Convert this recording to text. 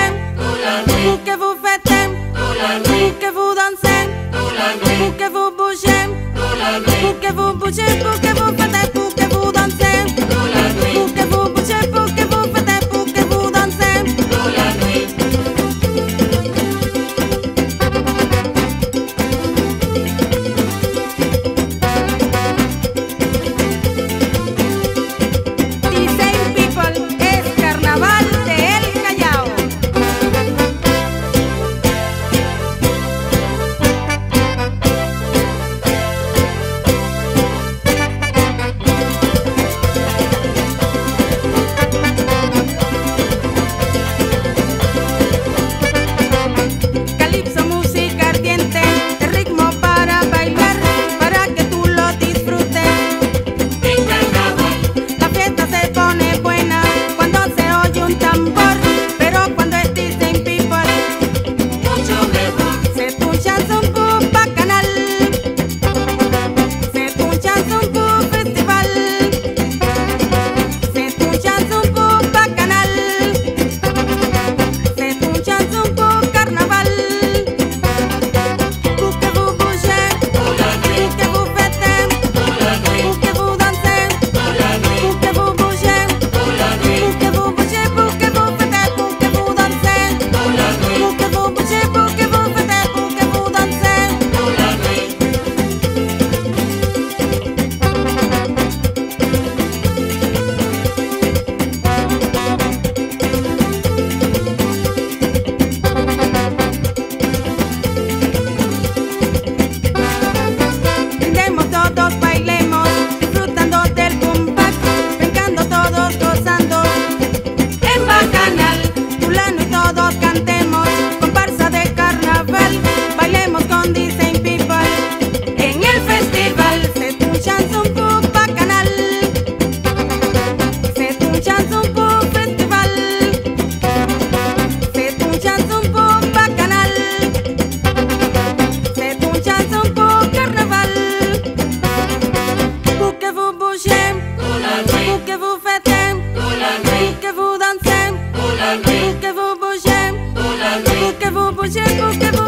Tout la nuit, pour que vous bougez, pour que vous